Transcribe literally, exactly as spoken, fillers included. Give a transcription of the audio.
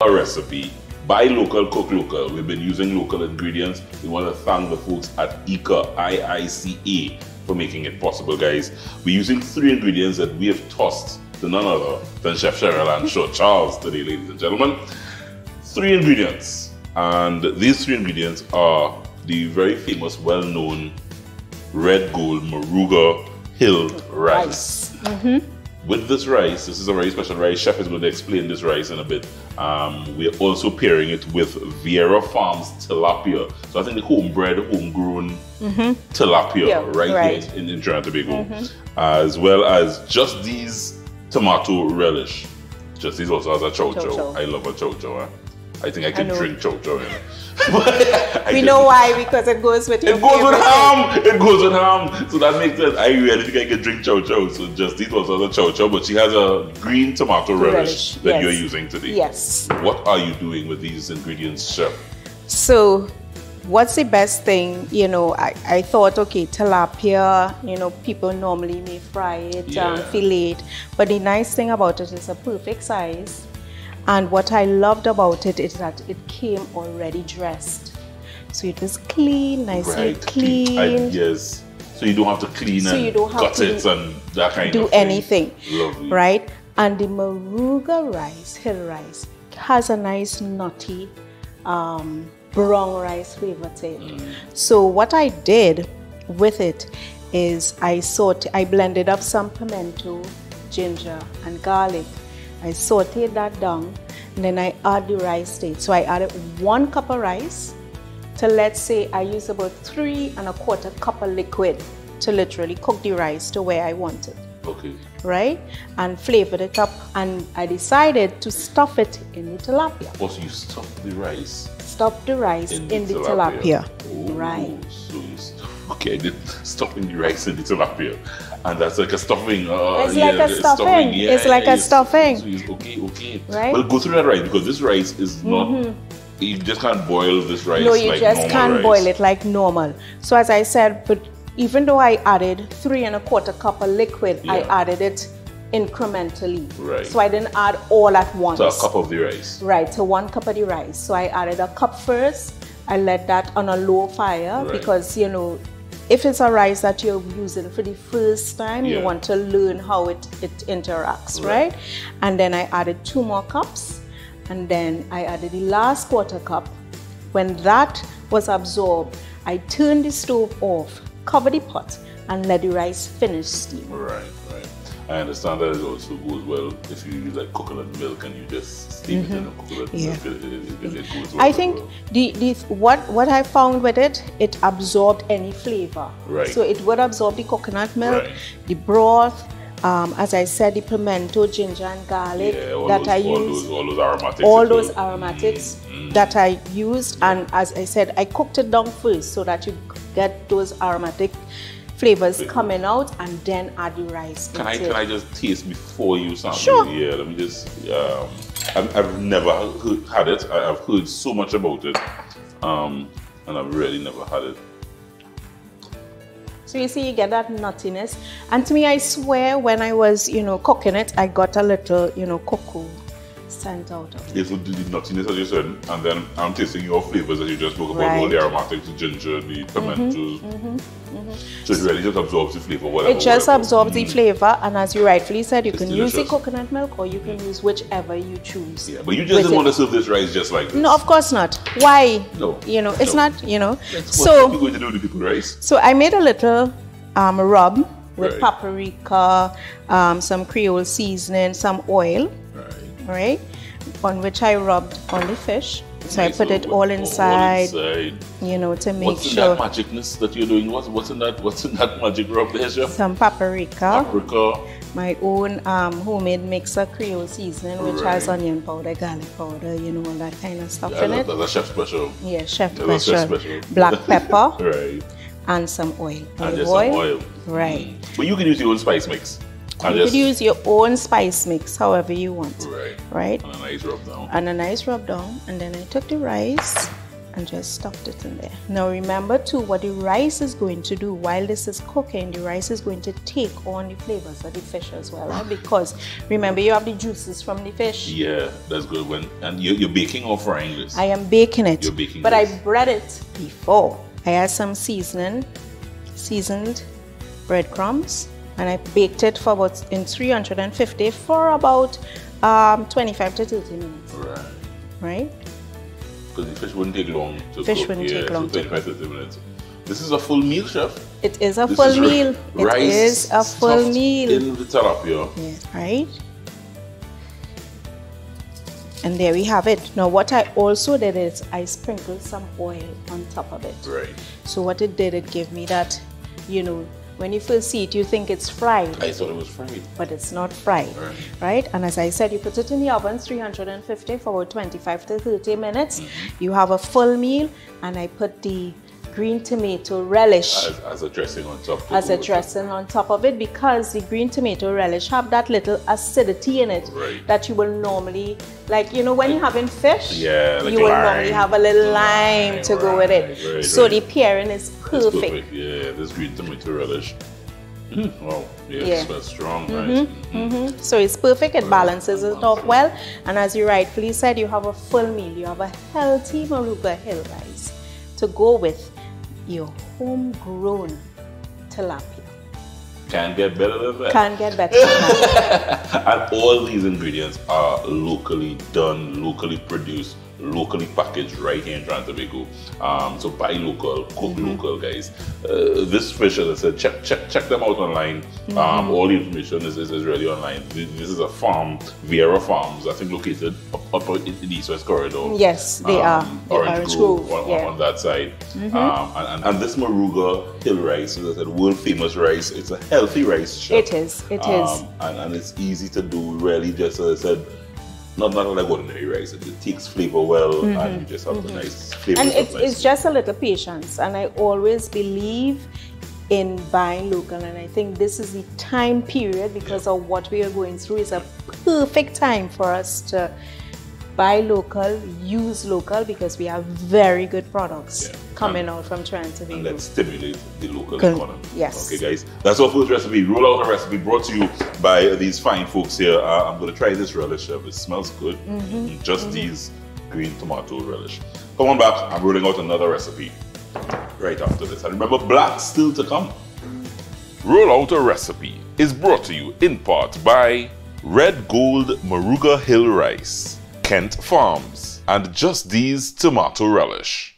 A recipe, buy local, cook local. We've been using local ingredients. We want to thank the folks at I I C A for making it possible, guys. We're using three ingredients that we have tossed to none other than Chef Cheryl-Ann Shortt-Charles today, ladies and gentlemen. Three ingredients, and these three ingredients are the very famous, well-known red gold Moruga Hill rice. rice. Mm-hmm. With this rice, this is a very special rice. Chef is going to explain this rice in a bit. Um, we're also pairing it with Vieira Farms tilapia. So I think the homebred, homegrown mm-hmm. tilapia yeah, right, right here in, in Trinidad and Tobago. Mm-hmm. As well as Just D's tomato relish. Just D's also has a chow chow. chow. I love a chow chow. Eh? I think I can I drink chow chow. You know? We know why, because it goes with your It goes with ham. It goes with ham. So that makes sense. I really think I can drink chow chow. So Just D's also has a chow chow, but she has a green tomato relish, relish. that yes. you're using today. Yes. What are you doing with these ingredients, Chef? So, what's the best thing? You know, I, I thought, okay, tilapia, you know, people normally may fry it, yeah. um, fillet it. But the nice thing about it is a perfect size. And what I loved about it is that it came already dressed. So it was clean, nicely right. clean. I, yes. So you don't have to clean so and you don't have cut to it and that kind do of Do anything. Lovely. Right? And the Moruga rice, hill rice, has a nice nutty um, brown rice flavor to it. Mm. So what I did with it is I saute, I blended up some pimento, ginger, and garlic. I sauteed that down, and then I add the rice to it. So I added one cup of rice to, let's say, I use about three and a quarter cup of liquid to literally cook the rice to where I want it. Okay. Right? And flavored it up, and I decided to stuff it in the tilapia. Also, you stuff the rice? Stuff the rice in the, in the tilapia. tilapia. Oh, right. So you Okay, the stuffing the rice in the tilapia, and that's like a stuffing. Uh, it's yeah, like a stuffing. stuffing yeah, it's like yeah, a it's, stuffing. So it's okay, okay. Right? But go through that rice because this rice is not. Mm-hmm. You just can't boil this rice. No, you like just can't rice. boil it like normal. So as I said, but even though I added three and a quarter cup of liquid, yeah. I added it incrementally. Right. So I didn't add all at once. So a cup of the rice. Right. So one cup of the rice. So I added a cup first. I let that on a low fire right. because you know. If it's a rice that you're using for the first time, yeah. you want to learn how it, it interacts, right. right? And then I added two more cups, and then I added the last quarter cup. When that was absorbed, I turned the stove off, covered the pot, and let the rice finish steam. Right, right. I understand that it also goes well if you use like coconut milk and you just steam mm-hmm. it in a coconut yeah. milk, it, it, it goes well. I think well. the, the, what, what I found with it, it absorbed any flavor. Right. So it would absorb the coconut milk, right. the broth, um, as I said, the pimento, ginger and garlic yeah, that those, I all used. Those, all those aromatics. All those aromatics mm-hmm. that I used yeah. and as I said, I cooked it down first so that you get those aromatic flavors coming out, and then add the rice. Can I, can I just taste before you sample? Sure. Yeah, let me just, um, I've, I've never heard, had it. I've heard so much about it, um, and I've really never had it. So you see, you get that nuttiness. And to me, I swear, when I was, you know, cooking it, I got a little, you know, cocoa scent out of it. Yeah, so the nuttiness, as you said, and then I'm tasting your flavors that you just spoke about, right. all the aromatics, the ginger, the pimentos. Mm-hmm, mm-hmm. Mm-hmm. So it really just absorbs the flavor. Whatever, it just whatever. absorbs mm-hmm. the flavor, and as you rightfully said, you it's can delicious. use the coconut milk or you can use whichever you choose. Yeah, but you just didn't want to serve this rice just like this. No, of course not. Why? No. You know, it's no. not, you know. That's so, what you're going to do with the people rice. So I made a little um, rub with right. paprika, um, some Creole seasoning, some oil, right. right? On which I rubbed on the fish. So nice, I put it all inside, all inside, you know, to make what's sure. What's in that magicness that you're doing? What's, what's in that? What's in that magic rub there, Chef? Some paprika. Paprika. My own um, homemade mixer, Creole seasoning, which right. has onion powder, garlic powder, you know, all that kind of stuff yeah, in that, it. That's a chef special. Yeah, chef yeah, special. Chef special. Black pepper. right. And some oil. And olive just oil. some oil. Right. Mm. But you can use your own spice mix. You could use your own spice mix, however you want. Right. Right. And a nice rub down. And a nice rub down. And then I took the rice and just stuffed it in there. Now remember too, what the rice is going to do while this is cooking, the rice is going to take on the flavors of the fish as well, right? Because remember you have the juices from the fish. Yeah, that's good. When and you, you're baking or frying this? I am baking it. You're baking but this. I bread it before. I add some seasoning, seasoned breadcrumbs, and I baked it for about in three hundred fifty for about um, twenty-five to thirty minutes. Right. Right? Because the fish wouldn't take long to fish cook. wouldn't yeah, take long so to minutes. This is a full meal, chef. It is a this full is meal. Rice it is a full meal. In the tilapia. Yeah. Right? And there we have it. Now what I also did is I sprinkled some oil on top of it. Right. So what it did, it gave me that, you know, when you first see it, you think it's fried. I thought it was fried. But it's not fried, right? right? And as I said, you put it in the oven, three hundred fifty for about twenty-five to thirty minutes. Mm-hmm. You have a full meal, and I put the green tomato relish as, as a dressing on top. As a dressing on top of it, because the green tomato relish have that little acidity in it right. that you will normally, like you know, when like, you're having fish, yeah, like you will lime. normally have a little lime, lime to right, go with it. Right, so right. the pairing is perfect. perfect. Yeah, this green tomato relish. Mm. Wow, yeah, yeah. It's quite strong, mm-hmm. right? Mm-hmm. Mm-hmm. So it's perfect, it balances it off well. And as you rightfully said, you have a full meal, you have a healthy Moruga Hill rice to go with your homegrown tilapia. Can't get better than that. Can't get better than that. And all these ingredients are locally done, locally produced, locally packaged right here in Trinidad and Tobago. Um, so buy local, cook mm-hmm. local, guys. Uh, this fish, as I said, check check check them out online. Mm-hmm. um, all the information is, is, is really online. This, this is a farm, Vieira Farms, I think located up, up in the East West Corridor. Yes, they um, are. The Orange, Orange Grove, Grove. On, yeah. on that side. Mm-hmm. um, and, and, and this Moruga Hill rice, as I said, world famous rice. It's a healthy rice, chef. It is, it um, is. And, and it's easy to do, really, just as I said, Not, not like ordinary rice, it takes flavor well mm-hmm. and you just have mm-hmm. the nice flavor. And it's, it's just a little patience, and I always believe in buying local, and I think this is the time period because yeah. of what we are going through is a perfect time for us to buy local, use local, because we have very good products yeah. coming and, out from Trinidad and Tobago. And let's stimulate the local good. economy. Yes. Okay, guys, that's all for this recipe. Roll Out a Recipe, brought to you by these fine folks here. Uh, I'm going to try this relish. It smells good. Mm-hmm. Just mm-hmm. D's green tomato relish. Come on back. I'm rolling out another recipe right after this. And remember, black still to come. Roll Out a Recipe is brought to you in part by Red Gold Moruga Hill Rice, Kent Farms, and Just D's Tomato Relish.